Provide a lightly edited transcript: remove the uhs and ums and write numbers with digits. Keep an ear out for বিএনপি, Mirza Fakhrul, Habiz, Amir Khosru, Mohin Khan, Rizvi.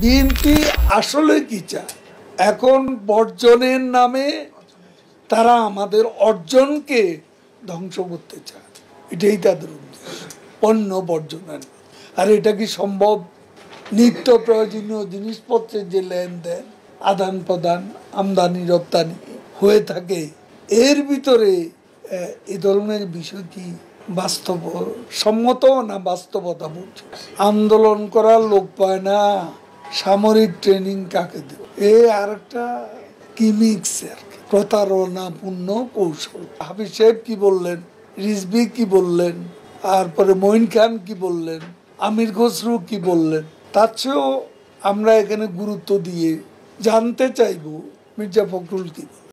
বিএনপি আসলে কি চায়? এখন বর্জনের নামে তারা আমাদের অর্জনকে ধ্বংস করতে চায়, এটাই তাদের উদ্দেশ্য, পণ্য বর্জনের। আর এটা কি সম্ভব? নিত্য প্রয়োজনীয় জিনিসপত্রের যে লেনদেন, আদান প্রদান, আমদানি রপ্তানি হয়ে থাকে, এর ভিতরে এ ধরনের বিষয় কি বাস্তব সম্মত না বাস্তবতা বলছে? আন্দোলন করার লোক পায় না, সামরিক ট্রেনিং কাকে দেব? এ আর একটা কিমিক্সের প্রতারণাপূর্ণ কৌশল। হাবিজ সাহেব কি বললেন, রিজভি কি বললেন, তারপরে মহিন খান কি বললেন, আমির খসরু কি বললেন, তার চেয়েও আমরা এখানে গুরুত্ব দিয়ে জানতে চাইব মির্জা ফখরুল কি বললেন।